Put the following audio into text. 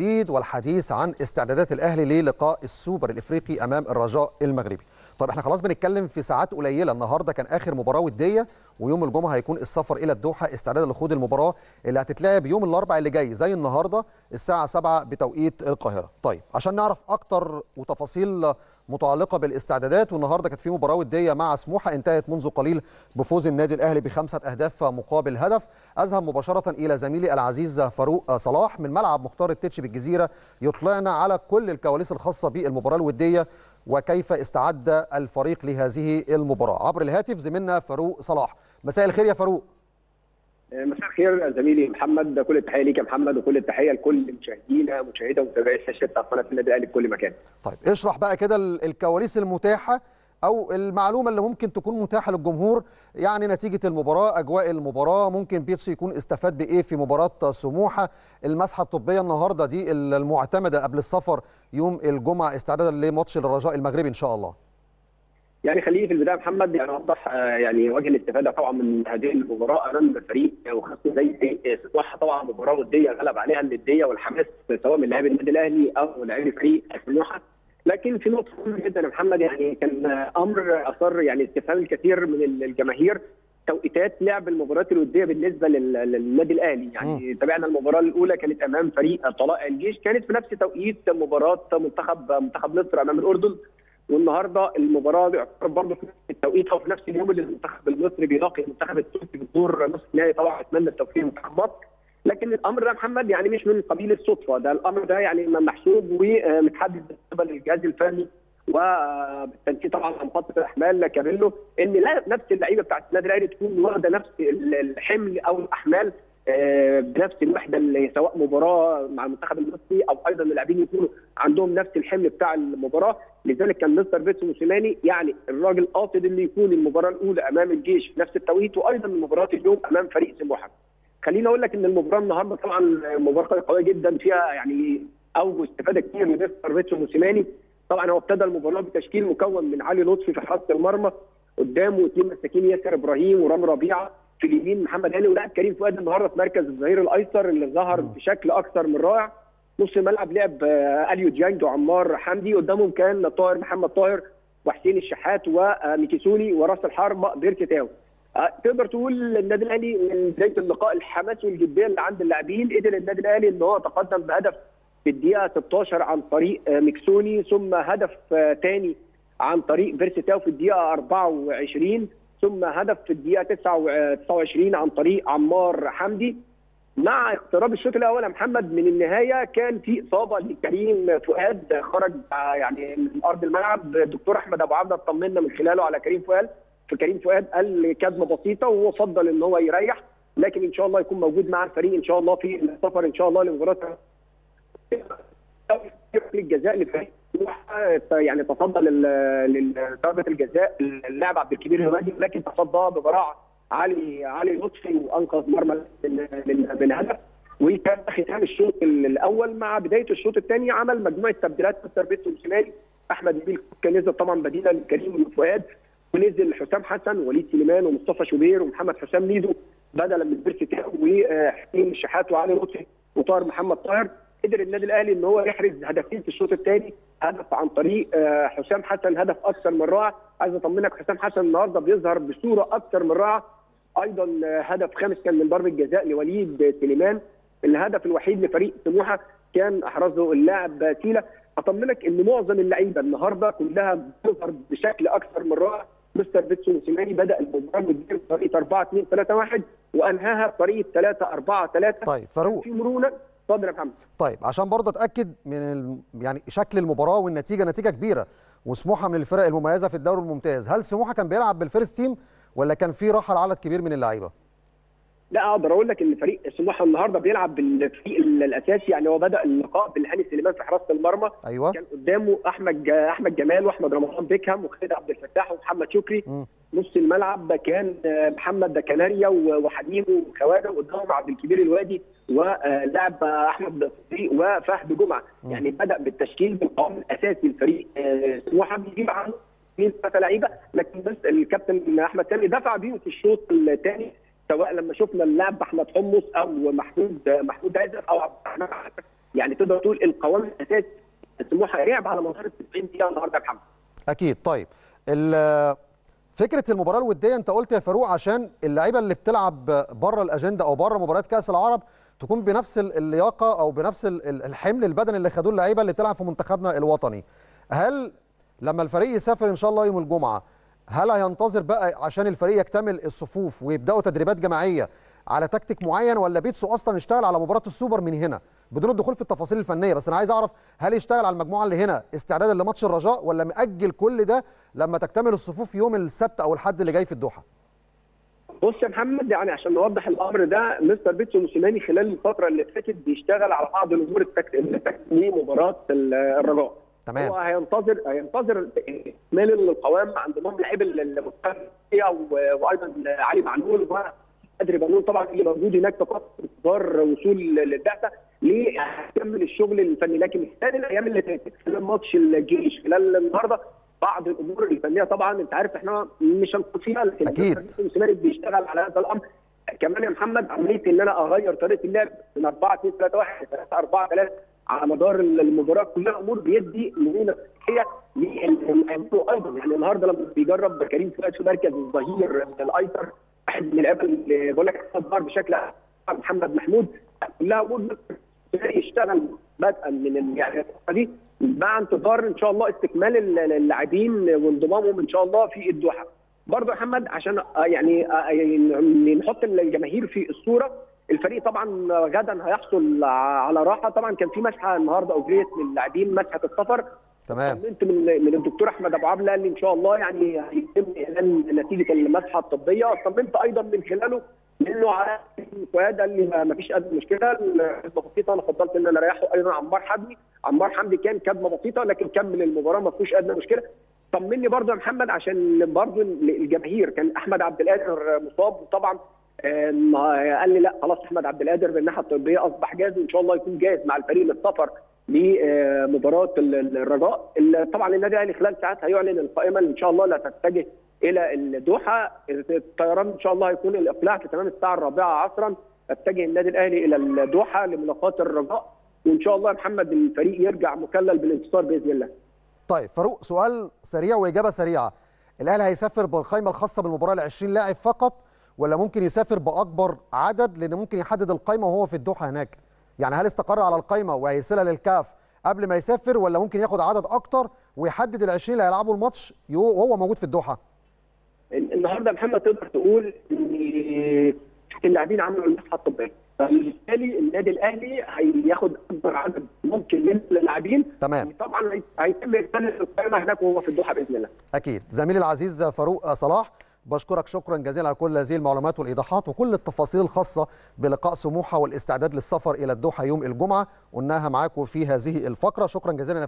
الجديد والحديث عن استعدادات الأهلي للقاء السوبر الافريقي امام الرجاء المغربي. طب احنا خلاص بنتكلم في ساعات قليله، النهارده كان اخر مباراه وديه، ويوم الجمعه هيكون السفر الى الدوحه استعدادا لخوض المباراه اللي هتتلعب يوم الاربعاء اللي جاي زي النهارده الساعه 7 بتوقيت القاهره. طيب عشان نعرف اكتر وتفاصيل متعلقه بالاستعدادات، والنهارده كانت في مباراه وديه مع سموحه انتهت منذ قليل بفوز النادي الاهلي ب5 أهداف مقابل هدف. اذهب مباشره الى زميلي العزيز فاروق صلاح من ملعب مختار التتش بالجزيره يطلعنا على كل الكواليس الخاصه بالمباراه الوديه وكيف استعد الفريق لهذه المباراة. عبر الهاتف زميلنا فاروق صلاح. مساء الخير يا فاروق. مساء الخير زميلي محمد، كل التحية ليك يا محمد وكل التحية لكل مشاهدينا ومتابعي الشاشة بتاع قناة النادي الأهلي في كل مكان. طيب اشرح بقى كده الكواليس المتاحة أو المعلومة اللي ممكن تكون متاحة للجمهور، يعني نتيجة المباراة، أجواء المباراة، ممكن بيتسو يكون استفاد بإيه في مباراة سموحة، المسحة الطبية النهاردة دي المعتمدة قبل السفر يوم الجمعة استعدادا لماتش الرجاء المغربي إن شاء الله. يعني خليني في البداية محمد يعني أوضح يعني وجه الاستفادة طبعا من هذه المباراة أمام الفريق وخاصة زي سموحة، طبعا مباراة ودية غلب عليها الندية والحماس سواء من لاعبي النادي الأهلي أو لاعبي فريق سموحة. لكن في نقطة مهمة جدا يا محمد، يعني كان أمر أثار يعني استفهام الكثير من الجماهير، توقيتات لعب المباريات الودية بالنسبة للنادي الأهلي. يعني تابعنا المباراة الأولى كانت أمام فريق طلائع الجيش، كانت في نفس توقيت مباراة منتخب مصر أمام الأردن، والنهارده المباراة بيعتبر برضه في نفس التوقيت أو في نفس اليوم اللي المنتخب المصري بيلاقي المنتخب التونسي في دور نصف النهائي. طبعا أتمنى التوفيق لمنتخب مصر، لكن الامر ده محمد يعني مش من قبيل الصدفه، ده الامر ده يعني محسوب ومتحدد بالنسبه للجهاز الفني وبالتنسيق طبعا عن فتره احمال كابيلو، ان نفس اللعيبه بتاعت النادي الاهلي تكون واخده نفس الحمل او الاحمال بنفس الوحده، اللي سواء مباراه مع المنتخب المصري او ايضا اللاعبين يكونوا عندهم نفس الحمل بتاع المباراه. لذلك كان مستر بيتسو موسيماني يعني الراجل قاصد انه يكون المباراه الاولى امام الجيش في نفس التوقيت وايضا مباراه اليوم امام فريق سموحه. خليني اقول لك ان المباراه النهارده طبعا مباراه قويه جدا فيها يعني اوجه استفاده كتير من مستر بيتسو موسيماني. طبعا هو ابتدى المباراه بتشكيل مكون من علي لطفي في حراسه المرمى، قدامه 2 مساكين ياسر ابراهيم ورام ربيعه، في اليمين محمد هاني، ولعب كريم فؤاد النهارده في مركز الظهير الايسر اللي ظهر بشكل اكثر من رائع. نص الملعب لعب إيليو ديانج وعمار حمدي، قدامهم كان طاهر محمد طاهر وحسين الشحات وميكسوني، وراس الحربه بيرسي تاو. تقدر تقول النادي الاهلي من بدايه اللقاء الحماس والجديه اللي عند اللاعبين، قدر النادي الاهلي ان هو تقدم بهدف في الدقيقه 16 عن طريق ميكسوني، ثم هدف ثاني عن طريق بيرسي تاو في الدقيقه 24، ثم هدف في الدقيقه 29 عن طريق عمار حمدي. مع اقتراب الشوط الاول يا محمد من النهايه كان في اصابه لكريم فؤاد، خرج يعني من ارض الملعب. الدكتور احمد ابو عبدة اطمنا من خلاله على كريم فؤاد، فكريم فؤاد قال كدمه بسيطه وهو فضل ان هو يريح، لكن ان شاء الله يكون موجود مع الفريق ان شاء الله في السفر ان شاء الله لمباراه الجزاء للفريق. يعني تصدى لضربه الجزاء اللاعب عبد الكبير همادي، لكن تصداها ببراعه علي لطفي وانقذ مرمى من هدف. وكان ختام الشوط الاول مع بدايه الشوط الثاني عمل مجموعه تبديلات مستر بيتسو موسيماني. احمد نبيل كان نزل طبعا بديلا لكريم فؤاد، ونزل حسام حسن وليد سليمان ومصطفى شوبير ومحمد حسام ميدو بدلا من بيرسي تاو وحسين الشحات وعلي لطفي وطاهر محمد طاهر. قدر النادي الاهلي ان هو يحرز هدفين في الشوط الثاني، هدف عن طريق حسام حسن، هدف اكثر من رائع. عايز اطمنك حسام حسن النهارده بيظهر بصوره اكثر من رائعه، ايضا هدف خامس كان من ضربه جزاء لوليد سليمان. الهدف الوحيد لفريق سموحه كان احرزه اللاعب تيلا. اطمنك ان معظم اللعيبه النهارده كلها بتظهر بشكل اكثر من رائع. مستر بيتسو موسيماني بدا المباراه بطريقه 4-2-3-1 وانهاها بطريقه 3-4-3. طيب فاروق في مرونه. اتفضل يا محمد. طيب عشان برضه اتاكد من يعني شكل المباراه والنتيجه، نتيجه كبيره وسموحه من الفرق المميزه في الدوري الممتاز، هل سموحه كان بيلعب بالفيرست تيم ولا كان في راحه لعدد كبير من اللعيبه؟ لا اقدر اقول لك ان فريق سموحه النهارده بيلعب بالفريق الاساسي، يعني هو بدا اللقاء بالهاني سليمان في حراسه المرمى. أيوة. كان قدامه احمد جمال واحمد رمضان بيكهام وخالد عبد الفتاح ومحمد شكري. نص الملعب كان محمد كناريا وحبيبه وخواجه، وقدامهم عبد الكبير الوادي ولاعب احمد صديق وفهد جمعه. يعني بدا بالتشكيل بالقوام الاساسي لفريق سموحه، بيجيب عنه 2-3 لعيبه، لكن بس الكابتن احمد سامي دفع بيهم في الشوط الثاني، سواء لما شفنا اللاعب احمد حمص او محمود عزت او عبد الرحمن يعني تقدر تقول القوام الاساسي سموحه لعب على مدار 90 دقيقه النهارده يا محمد. اكيد. طيب فكره المباراه الوديه انت قلت يا فاروق عشان اللعيبه اللي بتلعب بره الاجنده او بره مباريات كاس العرب تكون بنفس اللياقه او بنفس الحمل البدني اللي خدوه اللعيبه اللي بتلعب في منتخبنا الوطني. هل لما الفريق يسافر ان شاء الله يوم الجمعه هل هينتظر بقى عشان الفريق يكتمل الصفوف ويبداوا تدريبات جماعيه على تكتيك معين، ولا بيتسو اصلا يشتغل على مباراه السوبر من هنا بدون الدخول في التفاصيل الفنيه؟ بس انا عايز اعرف هل يشتغل على المجموعه اللي هنا استعدادا لماتش الرجاء، ولا مأجل كل ده لما تكتمل الصفوف يوم السبت او الحد اللي جاي في الدوحه؟ بص يا محمد، يعني عشان نوضح الامر ده، مستر بيتسو موسيماني خلال الفتره اللي فاتت بيشتغل على بعض الامور التكتيكيه لمباراه الرجاء. تمام. هو هينتظر اكمال القوام عند منهم لعيبه المتفقه وايضا علي معلول قدر بنون طبعا اللي موجود هناك فقط انتظار وصول للبعثه ليكمل الشغل الفني. لكن خلال الايام اللي فاتت خلال ماتش الجيش خلال النهارده بعض الامور الفنيه طبعا انت عارف احنا مش هنقصيها، لكن اكيد المسيري بيشتغل على هذا الامر. كمان يا محمد عمليه ان انا اغير طريقه اللعب من 4-2-3-1 3-4-3 على مدار المباراه كلها امور بيدي مرونه صحيه للمؤمنين ايضا. يعني النهارده لما بيجرب كريم فؤاد في مركز الظهير الايسر واحد من اللعيبه اللي بقول لك اتظهر بشكل محمد محمود كلها امور يشتغل بدءا من يعني دي مع انتظار ان شاء الله استكمال اللاعبين وانضمامهم ان شاء الله في الدوحه. برضه يا محمد عشان يعني نحط الجماهير في الصوره، الفريق طبعا غدا هيحصل على راحه. طبعا كان في مسحه النهارده اجريت للاعبين مسحه السفر. تمام. كنت من الدكتور احمد ابو عبدة اللي ان شاء الله يعني هيتم اعلان نتيجه المسحه الطبيه. طمنت ايضا من خلاله منه على فؤاد اللي ما فيش قد مشكله كدمه بسيطه، انا فضلت ان انا اريحه. ايضا عمار حمدي كان كدمه بسيطه لكن كمل المباراه ما فيش ادنى مشكله. طمني برضه يا محمد عشان برضه الجماهير كان احمد عبد القادر مصاب، وطبعا قال لي لا خلاص احمد عبد القادر من الناحيه الطبيه اصبح جاهز وان شاء الله يكون جاهز مع الفريق للسفر لمباراه الرجاء. طبعا النادي الاهلي خلال ساعات هيعلن القائمه ان شاء الله اللي هتتجه الى الدوحه. الطيران ان شاء الله هيكون الاقلاع في تمام الساعه 4 عصرا. اتجه النادي الاهلي الى الدوحه لملاقات الرجاء، وان شاء الله يا محمد الفريق يرجع مكلل بالانتصار باذن الله. طيب فاروق، سؤال سريع واجابه سريعه، الاهلي هيسافر بالقائمه الخاصه بالمباراه ال 20 لاعب فقط، ولا ممكن يسافر باكبر عدد لان ممكن يحدد القائمه وهو في الدوحه هناك؟ يعني هل استقر على القائمه وهيرسلها للكاف قبل ما يسافر، ولا ممكن ياخد عدد اكتر ويحدد ال 20 اللي هيلعبوا الماتش وهو موجود في الدوحه؟ النهارده محمد تقدر تقول ان اللاعبين عملوا المسحه الطبيه، فبالتالي النادي الاهلي هياخد اكبر عدد ممكن من اللاعبين. تمام. طبعا هيتم اكمال القائمه هناك وهو في الدوحه باذن الله. اكيد. زميلي العزيز فاروق صلاح، بشكرك شكرا جزيلا على كل هذه المعلومات والايضاحات وكل التفاصيل الخاصه بلقاء سموحه والاستعداد للسفر الى الدوحه يوم الجمعه، قلناها معاك في هذه الفقره. شكرا جزيلا.